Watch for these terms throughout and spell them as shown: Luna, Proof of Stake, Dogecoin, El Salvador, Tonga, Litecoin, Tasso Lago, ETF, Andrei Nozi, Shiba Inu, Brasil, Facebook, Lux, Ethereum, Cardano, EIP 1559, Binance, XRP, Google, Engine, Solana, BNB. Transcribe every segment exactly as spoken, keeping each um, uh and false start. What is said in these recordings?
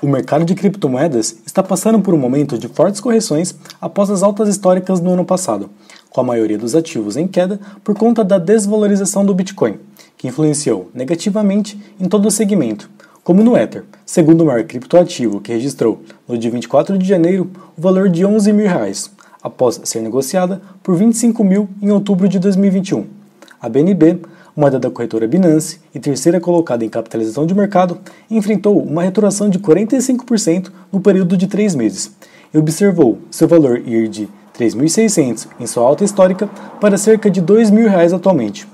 O mercado de criptomoedas está passando por um momento de fortes correções após as altas históricas no ano passado, com a maioria dos ativos em queda por conta da desvalorização do Bitcoin, que influenciou negativamente em todo o segmento, como no Ether, segundo o maior criptoativo, que registrou, no dia vinte e quatro de janeiro, o valor de onze mil reais, após ser negociada por vinte e cinco mil em outubro de dois mil e vinte e um. A B N B, moeda da corretora Binance e terceira colocada em capitalização de mercado, enfrentou uma retração de quarenta e cinco por cento no período de três meses e observou seu valor ir de três mil e seiscentos reais em sua alta histórica para cerca de dois mil reais atualmente.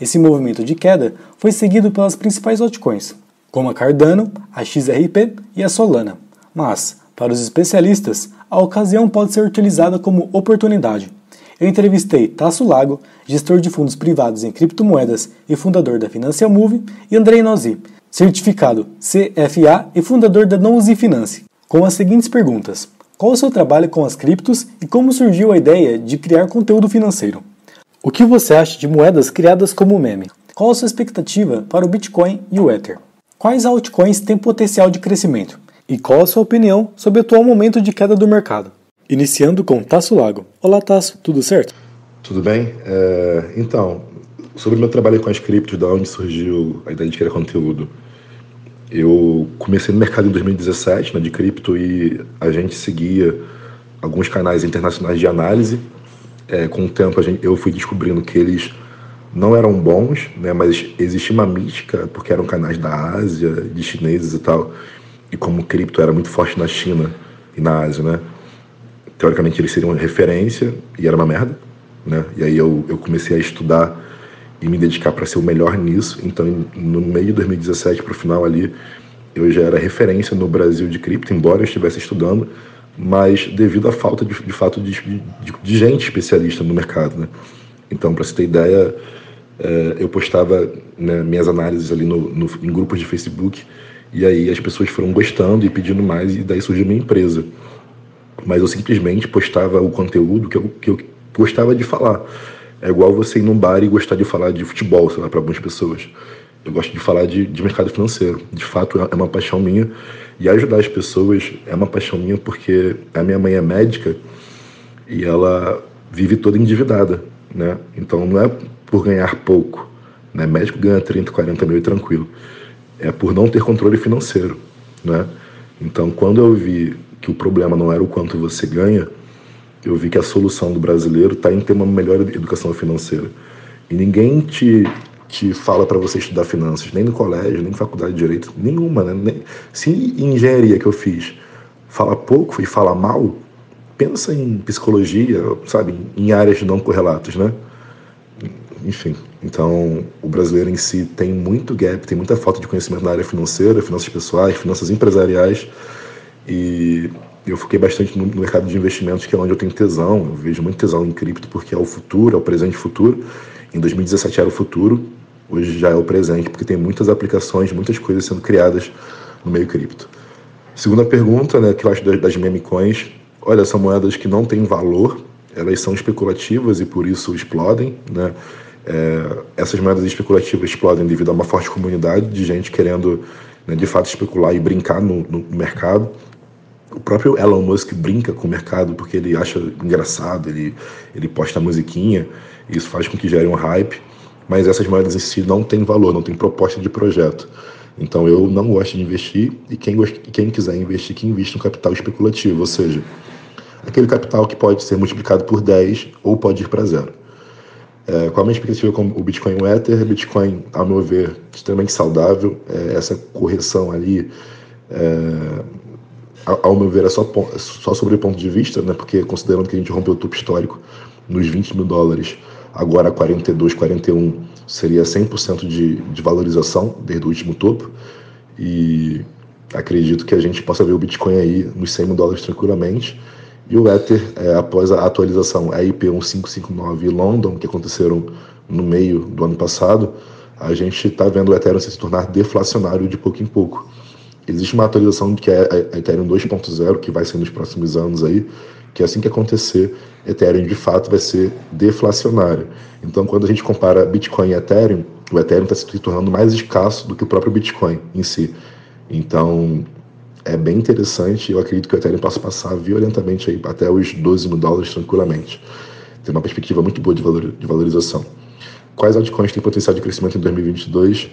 Esse movimento de queda foi seguido pelas principais altcoins, como a Cardano, a X R P e a Solana. Mas, para os especialistas, a ocasião pode ser utilizada como oportunidade. Eu entrevistei Tasso Lago, gestor de fundos privados em criptomoedas e fundador da Financial Move, e Andrei Nozi, certificado C F A e fundador da Nozi Finance, com as seguintes perguntas. Qual o seu trabalho com as criptos e como surgiu a ideia de criar conteúdo financeiro? O que você acha de moedas criadas como meme? Qual a sua expectativa para o Bitcoin e o Ether? Quais altcoins têm potencial de crescimento? E qual a sua opinião sobre o atual momento de queda do mercado? Iniciando com Tasso Lago. Olá, Tasso, tudo certo? Tudo bem. É, então, sobre o meu trabalho com as criptos, da onde surgiu a ideia de criar conteúdo. Eu comecei no mercado em dois mil e dezessete, né, de cripto, e a gente seguia alguns canais internacionais de análise. É, com o tempo, a gente, eu fui descobrindo que eles não eram bons, né, mas existia uma mística, porque eram canais da Ásia, de chineses e tal. E como cripto era muito forte na China e na Ásia, né? Teoricamente eles seriam referência, e era uma merda, né? E aí eu, eu comecei a estudar e me dedicar para ser o melhor nisso. Então, no meio de dois mil e dezessete, para o final ali, eu já era referência no Brasil de cripto, embora eu estivesse estudando, mas devido à falta, de, de fato, de, de, de gente especialista no mercado, né? Então, para você ter ideia, eh, eu postava, né, minhas análises ali no, no, em grupos de Facebook, e aí as pessoas foram gostando e pedindo mais, e daí surgiu a minha empresa. Mas eu simplesmente postava o conteúdo que eu, que eu gostava de falar. É igual você ir num bar e gostar de falar de futebol, sei lá, para algumas pessoas. Eu gosto de falar de, de mercado financeiro. De fato, é uma paixão minha. E ajudar as pessoas é uma paixão minha, porque a minha mãe é médica e ela vive toda endividada, né? Então, não é por ganhar pouco, né? Médico ganha trinta, quarenta mil tranquilo. É por não ter controle financeiro, né? Então, quando eu vi que o problema não era o quanto você ganha, eu vi que a solução do brasileiro está em ter uma melhor educação financeira. E ninguém te, te fala para você estudar finanças, nem no colégio, nem na faculdade de Direito, nenhuma, né? Nem, se em engenharia que eu fiz fala pouco e fala mal, pensa em psicologia, sabe, em áreas não correlatas, né? Enfim, então o brasileiro em si tem muito gap, tem muita falta de conhecimento na área financeira, finanças pessoais, finanças empresariais. E eu fiquei bastante no mercado de investimentos, que é onde eu tenho tesão. Eu vejo muito tesão em cripto, porque é o futuro, é o presente e futuro. Em dois mil e dezessete era o futuro, hoje já é o presente, porque tem muitas aplicações, muitas coisas sendo criadas no meio cripto. Segunda pergunta, né, que eu acho das meme coins. Olha, são moedas que não têm valor, elas são especulativas e por isso explodem, né? É, essas moedas especulativas explodem devido a uma forte comunidade de gente querendo, né, de fato especular e brincar no, no mercado. O próprio Elon Musk brinca com o mercado porque ele acha engraçado, ele, ele posta musiquinha, e isso faz com que gere um hype, mas essas moedas em si não têm valor, não tem proposta de projeto. Então eu não gosto de investir, e quem, quem quiser investir, que invista no capital especulativo, ou seja, aquele capital que pode ser multiplicado por dez ou pode ir para zero. É, qual a minha expectativa com o Bitcoin e o Ether? Bitcoin, a meu ver, extremamente saudável, é, essa correção ali... É, ao meu ver, é só, só sobre o ponto de vista, né? Porque considerando que a gente rompeu o topo histórico nos vinte mil dólares, agora quarenta e dois, quarenta e um, seria cem por cento de, de valorização desde o último topo, e acredito que a gente possa ver o Bitcoin aí nos cem mil dólares tranquilamente, e o Ether, é, após a atualização E I P quinze cinquenta e nove e London, que aconteceram no meio do ano passado, a gente está vendo o Ethereum se tornar deflacionário de pouco em pouco. Existe uma atualização que é a Ethereum dois ponto zero, que vai ser nos próximos anos aí, que assim que acontecer, Ethereum de fato vai ser deflacionário. Então, quando a gente compara Bitcoin e Ethereum, o Ethereum está se tornando mais escasso do que o próprio Bitcoin em si. Então, é bem interessante. Eu acredito que o Ethereum possa passar violentamente aí até os doze mil dólares tranquilamente. Tem uma perspectiva muito boa de, valor, de valorização. Quais altcoins têm potencial de crescimento em dois mil e vinte e dois?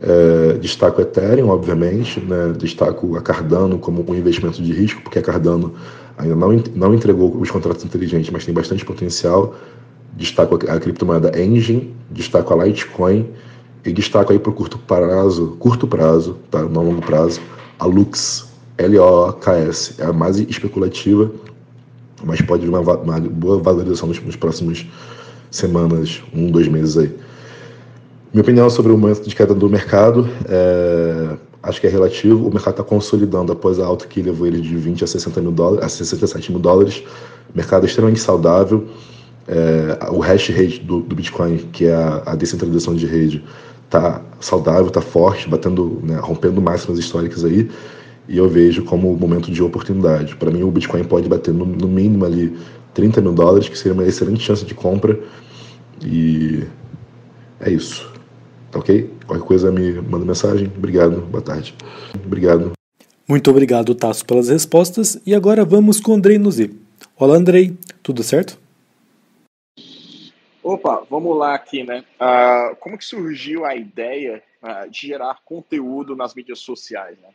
É, destaco o Ethereum, obviamente, né? Destaco a Cardano como um investimento de risco, porque a Cardano ainda não, não entregou os contratos inteligentes, mas tem bastante potencial. Destaco a, a criptomoeda Engine, destaco a Litecoin e destaco aí para o curto prazo, curto prazo, tá? Não longo prazo, a Lux, L O K S, é a mais especulativa, mas pode vir uma, uma boa valorização nos, nos próximos semanas, um, dois meses aí. Minha opinião sobre o momento de queda do mercado, é, acho que é relativo. O mercado está consolidando após a alta que levou ele de vinte a sessenta mil dólares, a sessenta e sete mil dólares. O mercado é extremamente saudável. É, o hash rate do, do Bitcoin, que é a, a descentralização de rede, está saudável, está forte, batendo, né, rompendo máximas históricas aí. E eu vejo como momento de oportunidade. Para mim, o Bitcoin pode bater no, no mínimo ali trinta mil dólares, que seria uma excelente chance de compra. E é isso. Tá ok? Qualquer coisa me manda mensagem. Obrigado. Boa tarde. Obrigado. Muito obrigado, Tasso, pelas respostas. E agora vamos com o Andrei Nozi. Olá, Andrei. Tudo certo? Opa, vamos lá aqui, né? Uh, como que surgiu a ideia uh, de gerar conteúdo nas mídias sociais, né?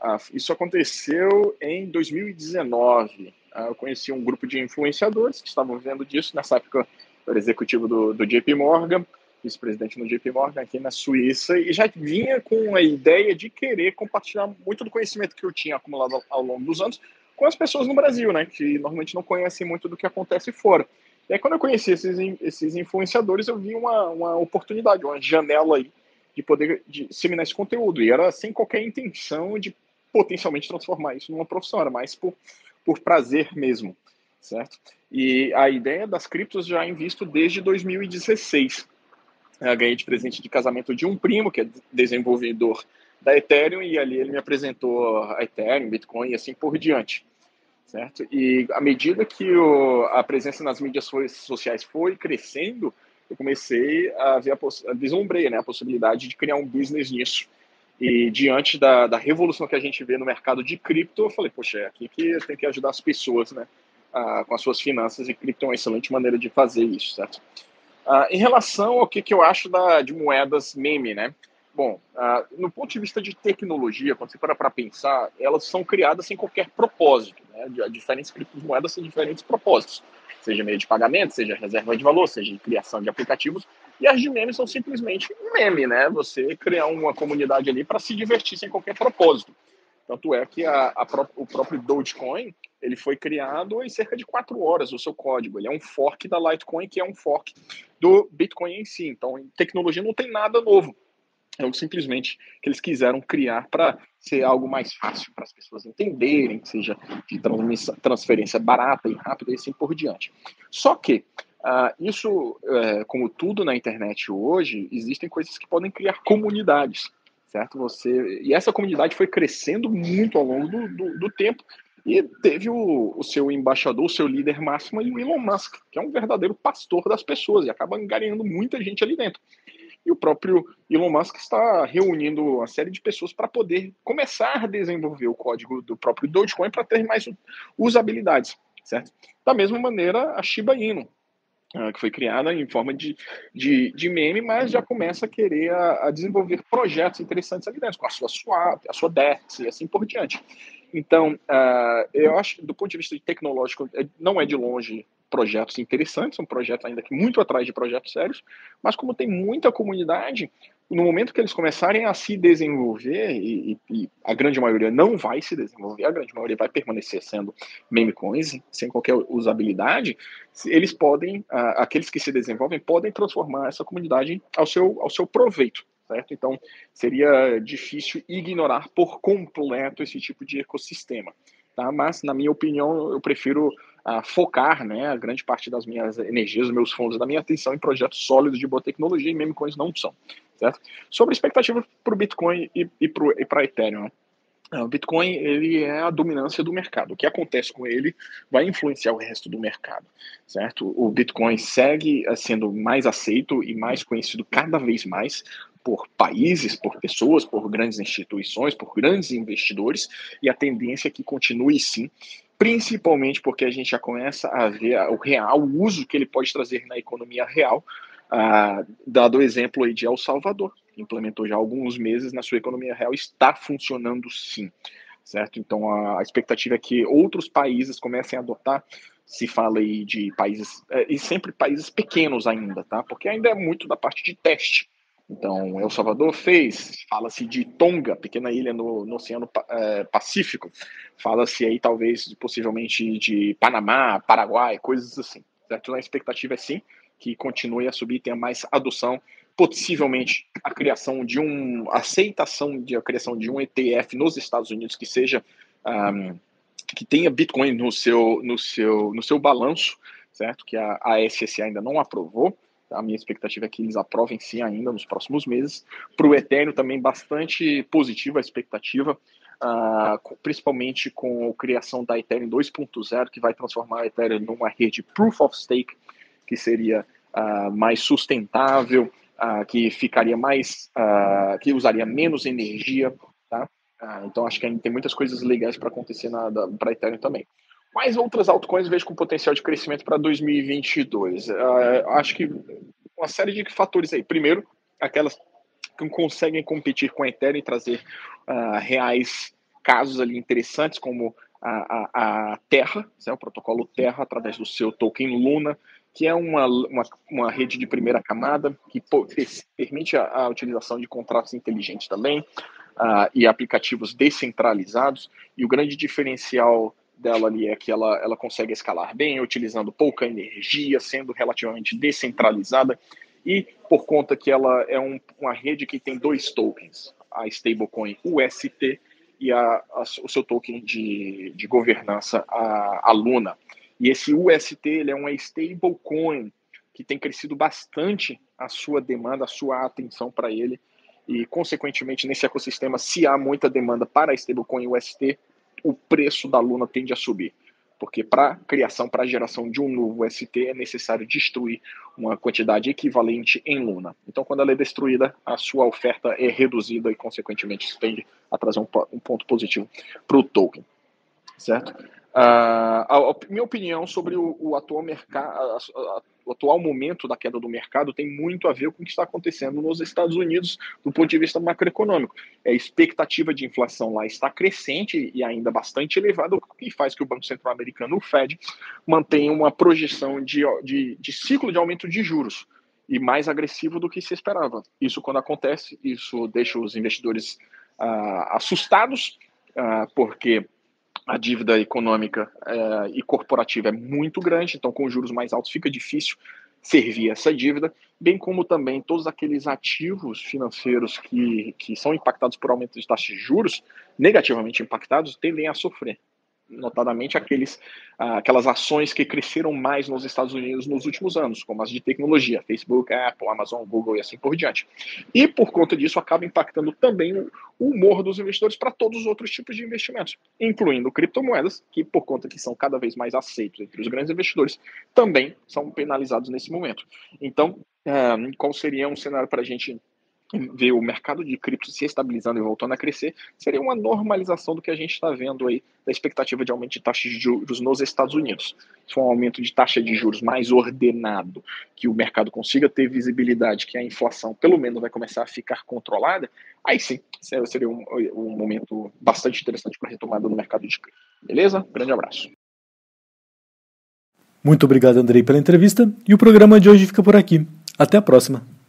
Ah, isso aconteceu em dois mil e dezenove. Ah, eu conheci um grupo de influenciadores que estavam vivendo disso. Nessa época, eu era executivo do, do J P Morgan, vice-presidente do J P Morgan aqui na Suíça, e já vinha com a ideia de querer compartilhar muito do conhecimento que eu tinha acumulado ao, ao longo dos anos com as pessoas no Brasil, né, que normalmente não conhecem muito do que acontece fora. E aí, quando eu conheci esses, esses influenciadores, eu vi uma, uma oportunidade, uma janela aí, de poder disseminar esse conteúdo. E era sem qualquer intenção de potencialmente transformar isso numa profissão, era mais por, por prazer mesmo, certo? E a ideia das criptos já invisto desde dois mil e dezesseis. Eu ganhei de presente de casamento de um primo, que é desenvolvedor da Ethereum, e ali ele me apresentou a Ethereum, Bitcoin e assim por diante, certo? E à medida que o, a presença nas mídias sociais foi crescendo, eu comecei a ver, a poss- vislumbrei, né, a possibilidade de criar um business nisso. E diante da, da revolução que a gente vê no mercado de cripto, eu falei, poxa, é aqui que tem que ajudar as pessoas, né, ah, com as suas finanças, e cripto é uma excelente maneira de fazer isso, certo? Ah, em relação ao que, que eu acho da, de moedas meme, né? Bom, ah, no ponto de vista de tecnologia, quando você para para pensar, elas são criadas sem qualquer propósito, né? Diferentes criptomoedas têm diferentes propósitos, seja meio de pagamento, seja reserva de valor, seja criação de aplicativos. E as de memes são simplesmente um meme, né? Você criar uma comunidade ali para se divertir sem qualquer propósito. Tanto é que a, a pró- o próprio Dogecoin, ele foi criado em cerca de quatro horas, o seu código. Ele é um fork da Litecoin, que é um fork do Bitcoin em si. Então, em tecnologia não tem nada novo. É algo simplesmente que eles quiseram criar para ser algo mais fácil para as pessoas entenderem, que seja de transferência barata e rápida e assim por diante. Só que Uh, isso, é, como tudo na internet hoje, existem coisas que podem criar comunidades, certo? Você, e essa comunidade foi crescendo muito ao longo do, do, do tempo, e teve o, o seu embaixador, o seu líder máximo, e o Elon Musk, que é um verdadeiro pastor das pessoas, e acaba angariando muita gente ali dentro. E o próprio Elon Musk está reunindo uma série de pessoas para poder começar a desenvolver o código do próprio Dogecoin para ter mais usabilidades, certo? Da mesma maneira, a Shiba Inu, que foi criada em forma de, de, de meme, mas já começa a querer a, a desenvolver projetos interessantes ali dentro, com a sua swap, a sua D E X e assim por diante. Então, uh, eu acho que do ponto de vista tecnológico, não é de longe projetos interessantes, são projetos ainda que muito atrás de projetos sérios, mas como tem muita comunidade, no momento que eles começarem a se desenvolver, e, e a grande maioria não vai se desenvolver, a grande maioria vai permanecer sendo meme coins, sem qualquer usabilidade, eles podem, aqueles que se desenvolvem, podem transformar essa comunidade ao seu, ao seu proveito, certo? Então, seria difícil ignorar por completo esse tipo de ecossistema, tá? Mas, na minha opinião, eu prefiro a focar, né, a grande parte das minhas energias, dos meus fundos, da minha atenção em projetos sólidos de boa tecnologia, e meme coins não são, certo? Sobre expectativas para o Bitcoin e, e para Ethereum, né? O Bitcoin, ele é a dominância do mercado. O que acontece com ele vai influenciar o resto do mercado, certo? O Bitcoin segue sendo mais aceito e mais conhecido cada vez mais por países, por pessoas, por grandes instituições, por grandes investidores, e a tendência é que continue sim, principalmente porque a gente já começa a ver o real o uso que ele pode trazer na economia real, ah, dado o exemplo aí de El Salvador, que implementou já há alguns meses na sua economia real, está funcionando sim, certo? Então a expectativa é que outros países comecem a adotar. Se fala aí de países, e sempre países pequenos ainda, tá? Porque ainda é muito da parte de teste. Então, El Salvador fez, fala-se de Tonga, pequena ilha no, no Oceano é, Pacífico, fala-se aí talvez, possivelmente, de Panamá, Paraguai, coisas assim, certo? A expectativa é sim, que continue a subir, tenha mais adoção, possivelmente a criação de um, aceitação de a criação de um E T F nos Estados Unidos que seja... Um, que tenha Bitcoin no seu, no seu, no seu balanço, certo? Que a, a S E C ainda não aprovou. A minha expectativa é que eles aprovem sim ainda nos próximos meses. Para o Ethereum também bastante positiva a expectativa, uh, principalmente com a criação da Ethereum dois ponto zero, que vai transformar a Ethereum numa rede Proof of Stake, que seria uh, mais sustentável, uh, que ficaria mais, uh, que usaria menos energia, tá? Ah, então acho que ainda tem muitas coisas legais para acontecer para Ethereum também. Mas outras altcoins vejo com potencial de crescimento para dois mil e vinte e dois. Ah, acho que uma série de fatores aí. Primeiro, aquelas que conseguem competir com a Ethereum e trazer ah, reais casos ali interessantes, como a, a, a Terra, né, o protocolo Terra, através do seu token Luna, que é uma, uma, uma rede de primeira camada que pô, permite a, a utilização de contratos inteligentes também. Uh, e aplicativos descentralizados, e o grande diferencial dela ali é que ela, ela consegue escalar bem, utilizando pouca energia, sendo relativamente descentralizada, e por conta que ela é um, uma rede que tem dois tokens, a stablecoin U S T e a, a, o seu token de, de governança, a, a Luna. E esse U S T, ele é uma stablecoin que tem crescido bastante a sua demanda, a sua atenção para ele, e, consequentemente, nesse ecossistema, se há muita demanda para a stablecoin U S T, o preço da Luna tende a subir. Porque para a criação, para a geração de um novo U S T, é necessário destruir uma quantidade equivalente em Luna. Então, quando ela é destruída, a sua oferta é reduzida e, consequentemente, isso tende a trazer um, um ponto positivo para o token. Certo? Uh, a, a minha opinião sobre o, o atual mercado, o atual momento da queda do mercado tem muito a ver com o que está acontecendo nos Estados Unidos do ponto de vista macroeconômico. A expectativa de inflação lá está crescente e ainda bastante elevada, o que faz que o Banco Central Americano, o Fed, mantenha uma projeção de, de, de ciclo de aumento de juros e mais agressivo do que se esperava. Isso, quando acontece, isso deixa os investidores uh, assustados, uh, porque... a dívida econômica eh, e corporativa é muito grande, então com juros mais altos fica difícil servir essa dívida, bem como também todos aqueles ativos financeiros que, que são impactados por aumento de taxas de juros, negativamente impactados, tendem a sofrer. Notadamente aqueles, ah, aquelas ações que cresceram mais nos Estados Unidos nos últimos anos, como as de tecnologia, Facebook, Apple, Amazon, Google e assim por diante. E por conta disso acaba impactando também o humor dos investidores para todos os outros tipos de investimentos, incluindo criptomoedas, que por conta que são cada vez mais aceitos entre os grandes investidores, também são penalizados nesse momento. Então, ah, qual seria um cenário para a gente... ver o mercado de cripto se estabilizando e voltando a crescer, seria uma normalização do que a gente está vendo aí, da expectativa de aumento de taxas de juros nos Estados Unidos. Se for um aumento de taxa de juros mais ordenado, que o mercado consiga ter visibilidade, que a inflação pelo menos vai começar a ficar controlada, aí sim, seria um, um momento bastante interessante para a retomada do mercado de cripto. Beleza? Grande abraço. Muito obrigado, Andrei, pela entrevista, e o programa de hoje fica por aqui. Até a próxima.